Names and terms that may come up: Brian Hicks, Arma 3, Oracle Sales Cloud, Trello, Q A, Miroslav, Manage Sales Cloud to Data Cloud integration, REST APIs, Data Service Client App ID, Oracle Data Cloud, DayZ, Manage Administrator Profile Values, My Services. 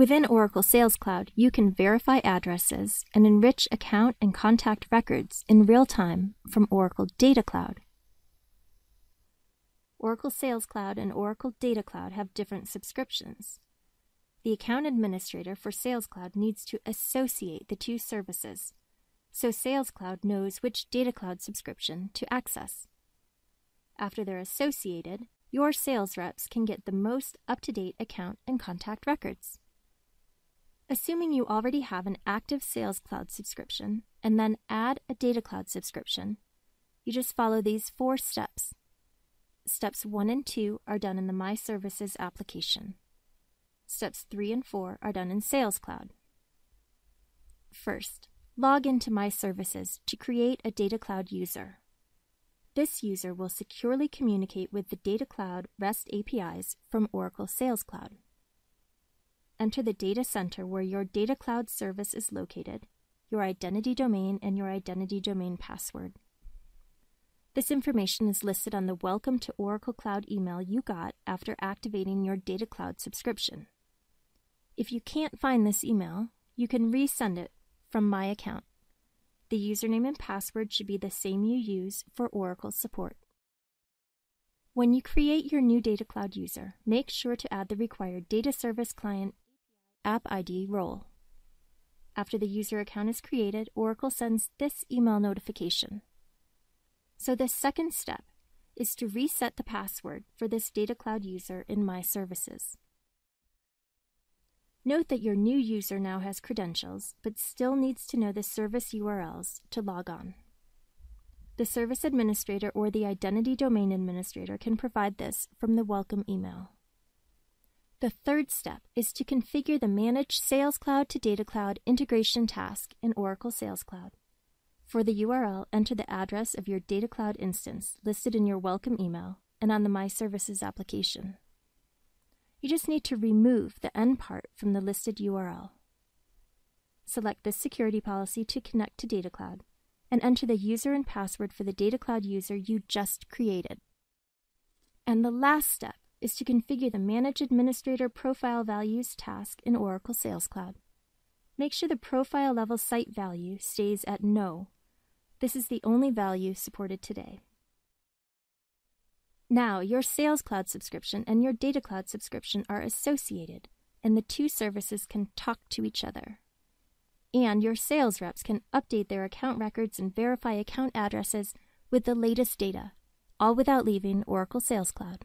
Within Oracle Sales Cloud, you can verify addresses and enrich account and contact records in real time from Oracle Data Cloud. Oracle Sales Cloud and Oracle Data Cloud have different subscriptions. The account administrator for Sales Cloud needs to associate the two services, so Sales Cloud knows which Data Cloud subscription to access. After they're associated, your sales reps can get the most up-to-date account and contact records. Assuming you already have an active Sales Cloud subscription and then add a Data Cloud subscription, you just follow these 4 steps. Steps 1 and 2 are done in the My Services application. Steps 3 and 4 are done in Sales Cloud. First, log into My Services to create a Data Cloud user. This user will securely communicate with the Data Cloud REST APIs from Oracle Sales Cloud. Enter the data center where your Data Cloud service is located, your identity domain, and your identity domain password. This information is listed on the Welcome to Oracle Cloud email you got after activating your Data Cloud subscription. If you can't find this email, you can resend it from My Account. The username and password should be the same you use for Oracle support. When you create your new Data Cloud user, make sure to add the required Data Service Client App ID role. After the user account is created, Oracle sends this email notification. So the second step is to reset the password for this Data Cloud user in My Services. Note that your new user now has credentials, but still needs to know the service URLs to log on. The service administrator or the identity domain administrator can provide this from the welcome email. The third step is to configure the Manage Sales Cloud to Data Cloud integration task in Oracle Sales Cloud. For the URL, enter the address of your Data Cloud instance listed in your welcome email and on the My Services application. You just need to remove the end part from the listed URL. Select this security policy to connect to Data Cloud, and enter the user and password for the Data Cloud user you just created. And the last step is to configure the Manage Administrator Profile Values task in Oracle Sales Cloud. Make sure the profile level site value stays at no. This is the only value supported today. Now, your Sales Cloud subscription and your Data Cloud subscription are associated, and the two services can talk to each other. And your sales reps can update their account records and verify account addresses with the latest data, all without leaving Oracle Sales Cloud.